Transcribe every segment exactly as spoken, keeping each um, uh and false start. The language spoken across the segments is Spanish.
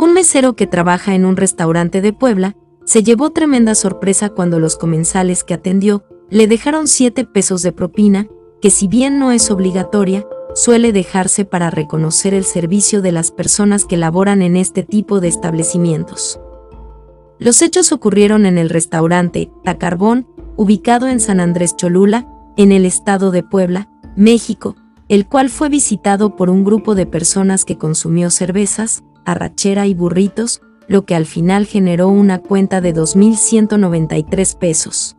Un mesero que trabaja en un restaurante de Puebla se llevó tremenda sorpresa cuando los comensales que atendió le dejaron siete pesos de propina, que si bien no es obligatoria, suele dejarse para reconocer el servicio de las personas que laboran en este tipo de establecimientos. Los hechos ocurrieron en el restaurante Tacarbón, ubicado en San Andrés Cholula, en el estado de Puebla, México, el cual fue visitado por un grupo de personas que consumió cervezas, arrachera y burritos, lo que al final generó una cuenta de dos mil ciento noventa y tres pesos.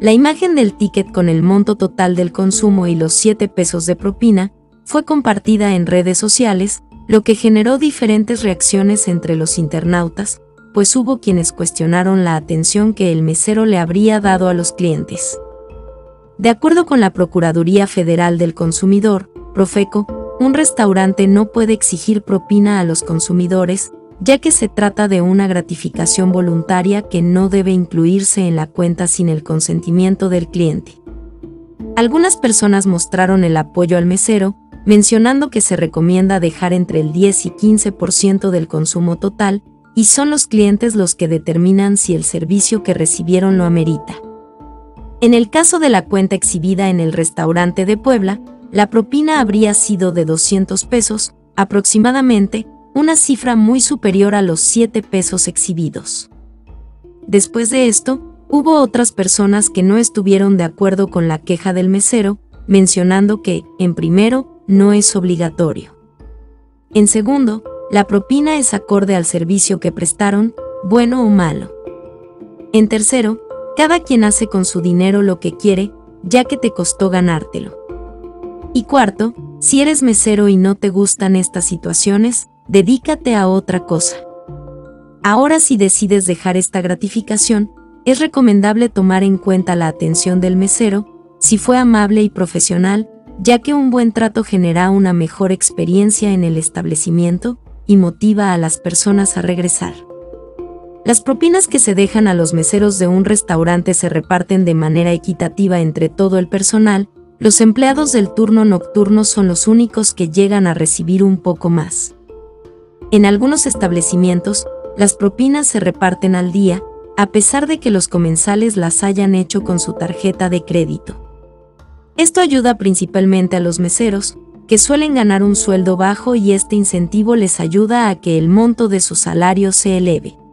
La imagen del ticket con el monto total del consumo y los siete pesos de propina fue compartida en redes sociales, lo que generó diferentes reacciones entre los internautas, pues hubo quienes cuestionaron la atención que el mesero le habría dado a los clientes. De acuerdo con la Procuraduría Federal del Consumidor, Profeco, un restaurante no puede exigir propina a los consumidores, ya que se trata de una gratificación voluntaria que no debe incluirse en la cuenta sin el consentimiento del cliente. Algunas personas mostraron el apoyo al mesero, mencionando que se recomienda dejar entre el diez y quince por ciento del consumo total, y son los clientes los que determinan si el servicio que recibieron lo amerita. En el caso de la cuenta exhibida en el restaurante de Puebla, la propina habría sido de doscientos pesos, aproximadamente, una cifra muy superior a los siete pesos exhibidos. Después de esto, hubo otras personas que no estuvieron de acuerdo con la queja del mesero, mencionando que, en primero, no es obligatorio. En segundo, la propina es acorde al servicio que prestaron, bueno o malo. En tercero, cada quien hace con su dinero lo que quiere, ya que te costó ganártelo. Y cuarto, si eres mesero y no te gustan estas situaciones, dedícate a otra cosa. Ahora, si decides dejar esta gratificación, es recomendable tomar en cuenta la atención del mesero, si fue amable y profesional, ya que un buen trato genera una mejor experiencia en el establecimiento y motiva a las personas a regresar. Las propinas que se dejan a los meseros de un restaurante se reparten de manera equitativa entre todo el personal. Los empleados del turno nocturno son los únicos que llegan a recibir un poco más. En algunos establecimientos, las propinas se reparten al día, a pesar de que los comensales las hayan hecho con su tarjeta de crédito. Esto ayuda principalmente a los meseros, que suelen ganar un sueldo bajo, y este incentivo les ayuda a que el monto de su salario se eleve.